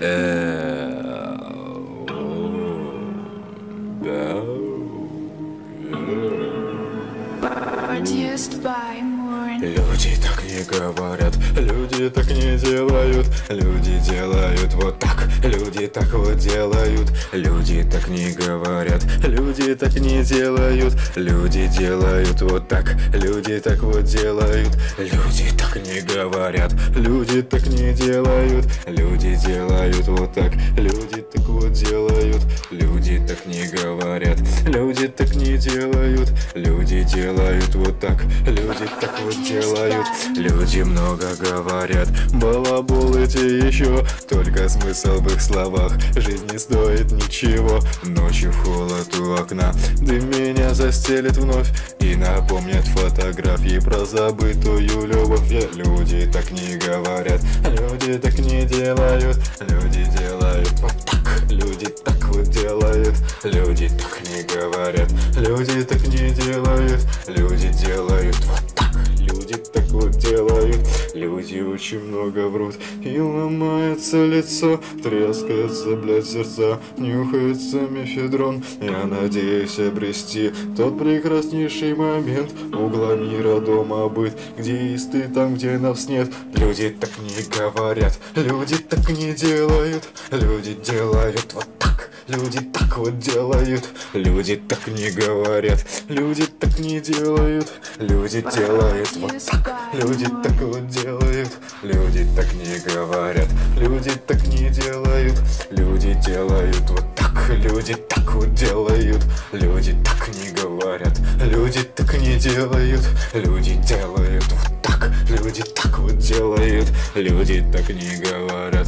Люди так не говорят, люди так не делают, люди делают вот так, люди так вот делают, люди так не говорят, люди так не делают, люди делают вот так, люди так вот делают, люди так не говорят, люди так не делают, люди делают вот так, люди так вот делают, люди так не говорят, люди так не делают, люди делают вот так, люди так вот делают. Люди много говорят, балабол эти еще, только смысл в их словах, жизнь не стоит ничего. Ночью холод у окна, дым меня застелит вновь и напомнят фотографии про забытую любовь. Люди так не говорят, люди так не делают, люди делают вот так, люди так вот делают, люди так не говорят, люди так не делают, люди делают вот так, люди так вот делают. Люди очень много врут и ломается лицо, трескается, блядь, сердца, нюхается мефедрон. Я надеюсь обрести тот прекраснейший момент, угла мира, дома быт, где есть ты, там, где нас нет. Люди так не говорят, люди так не делают, люди делают вот так, люди так вот делают, люди так не говорят, люди так не делают, люди делают вот так, люди так вот делают, люди так не говорят, люди так не делают, люди делают вот так, люди так вот делают, люди так не говорят, люди так не делают, люди делают вот так, люди так вот делают, люди так не говорят,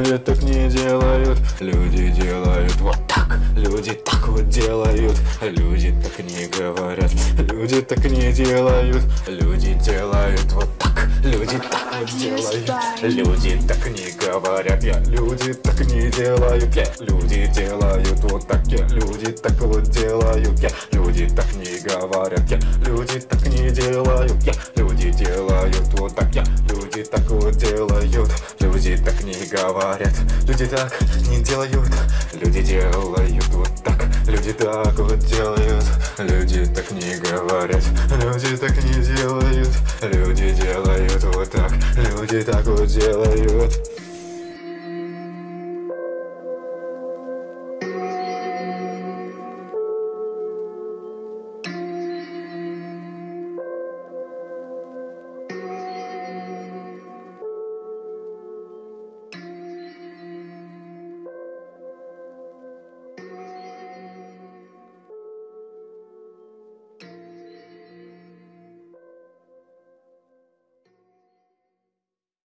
люди так не делают, люди делают вот так, люди так вот делают, люди так не говорят, люди так не делают, люди делают вот так, люди так вот делают, люди так не говорят, я люди так не делают, я люди делают вот так, я люди так вот делают, я люди так не говорят, я люди так не делают, я люди делают вот так, я люди так вот делают, люди так не говорят, люди так не делают, люди делают вот так, люди так вот делают, люди так не говорят, люди так не делают, люди делают вот так, люди так вот делают.